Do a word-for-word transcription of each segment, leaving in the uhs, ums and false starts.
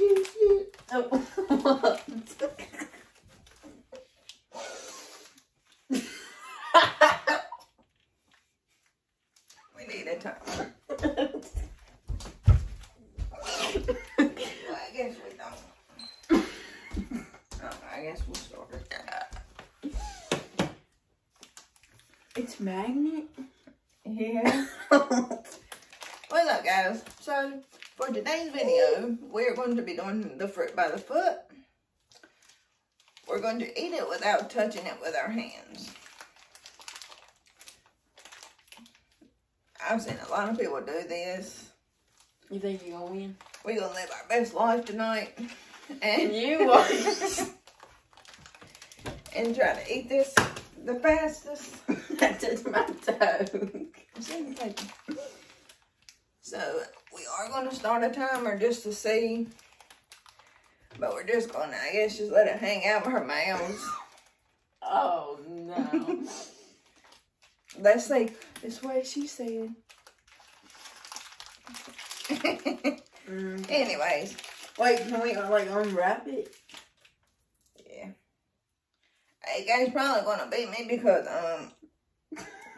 Oh, what? We need a time. Well, I guess we don't. Oh, I guess we'll start. It's magnet? Yeah. Well, look, guys. So, for today's video, we're going to be doing the fruit by the foot. We're going to eat it without touching it with our hands. I've seen a lot of people do this. You think you're going to win? We're going to live our best life tonight. And you are. And try to eat this the fastest. That touched my toe. So, we are going to start a timer just to see. But we're just going to, I guess, just let it hang out with her mouths. Oh, no. Let's see. This way she said. Mm. Anyways. Wait, can we, like, unwrap it? Yeah. Hey, guys, probably going to beat me because, um,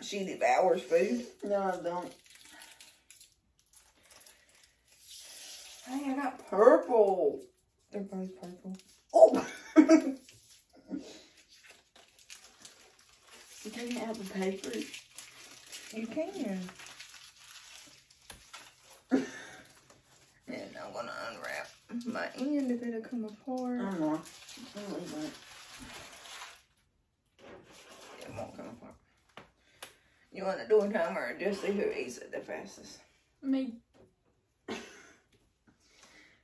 she devours food. No, I don't. Hey, I got purple. They're both purple. Oh! You can't have the paper. You can. And I'm going to unwrap my end if it'll come apart. I don't know. I'll leave it. It won't come apart. You want to do a timer or just see who eats it the fastest? Me.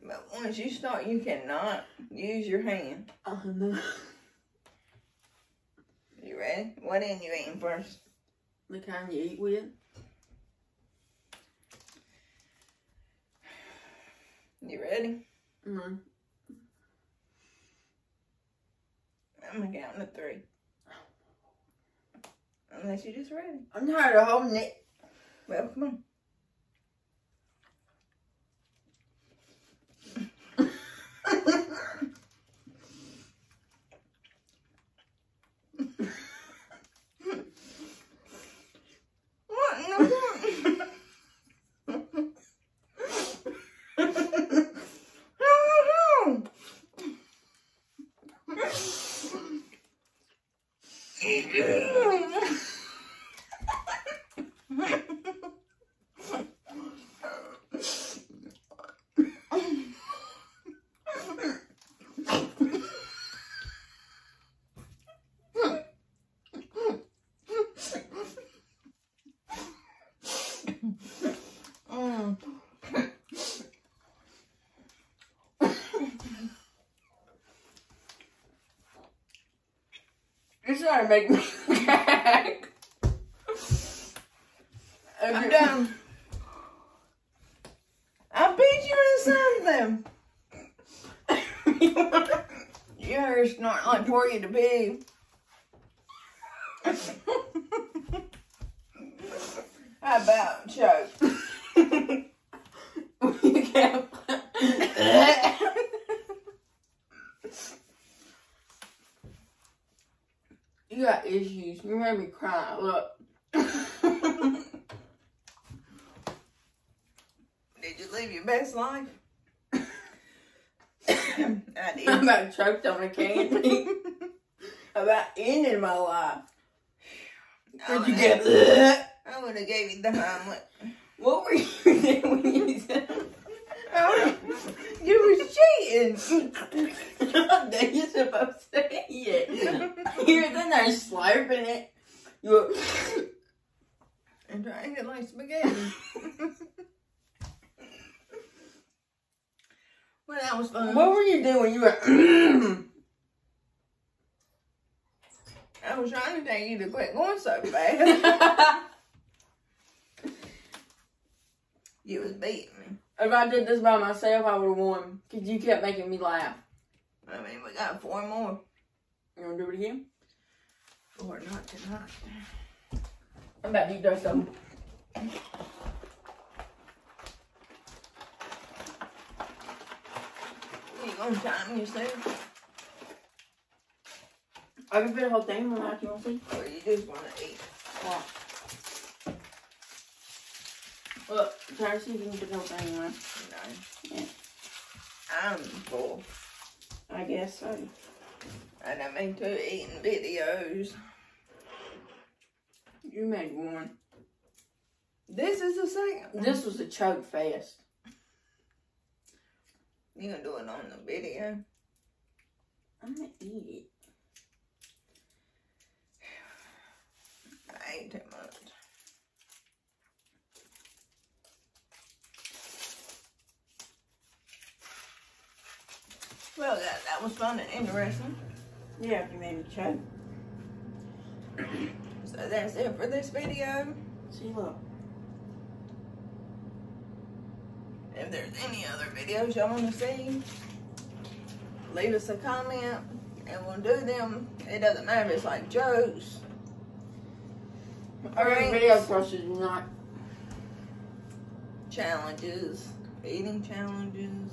But once you start, you cannot use your hand. Oh, no. You ready? What end you eating first? The kind you eat with. You ready? Mm-hmm. I'm going to count to three. Unless you're just ready. I'm tired of holding it. Well, come on. Trying to make me gag. I'm done. I beat you in something. You are snorting like Porky the Pig. How about choke? You can't. You got issues. You made me cry. Look. Did you live your best life? I did. I about choked on a candy. About ending my life. Did you get that? I would have gave you the Heimlich. What were you doing when you said that? You were cheating. That you're supposed to say it. You're then there slurping it. You were and trying it like spaghetti. Well, that was fun. What were you doing? You were. I was trying to tell you to quit going so fast. You was beating me. If I did this by myself, I would have won. Because you kept making me laugh. I mean, we got four more. You want to do it again? Or not tonight. I'm about to eat those some. long time, you see. I can fit a whole thing in my mouth, you want to see? Or you just want to eat. Wow. Look, try to see if you can fit the whole thing in my mouth. No. Yeah. I'm full. I guess so. I don't make two eating videos. You made one. This is the second one. This was a choke fest. You can do it on the video. I'm gonna eat it. I ate too much. Well, that, that was fun and interesting. Yeah, if you made me choke. So that's it for this video. See you later. If there's any other videos y'all want to see, leave us a comment and we'll do them. It doesn't matter if it's like jokes. Or video courses, not challenges, eating challenges.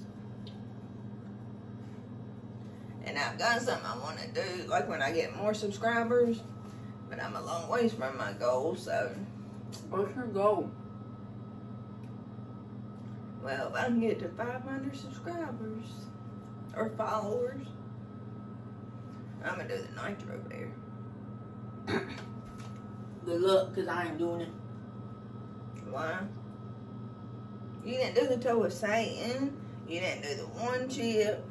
And I've got something I want to do, like when I get more subscribers, but I'm a long ways from my goal, so. What's your goal? Well, if I can get to five hundred subscribers, or followers, I'm going to do the nitro over there. Good luck, because I ain't doing it. Why? You didn't do the toe of Satan. You didn't do the one chip.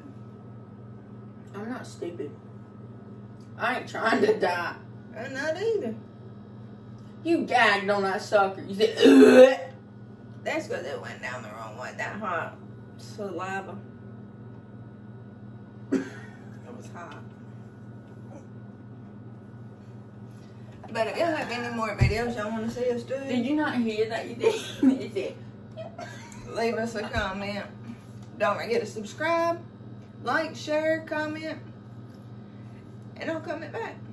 I'm not stupid. I ain't trying to die. I'm not either. You gagged on that sucker. You said, ugh. That's because it went down the wrong way. That hot saliva. It was hot. But if you have any more videos y'all want to see us do. Did you not hear that? You did. Leave us a comment. Don't forget to subscribe, like, share, comment, and I'll comment back.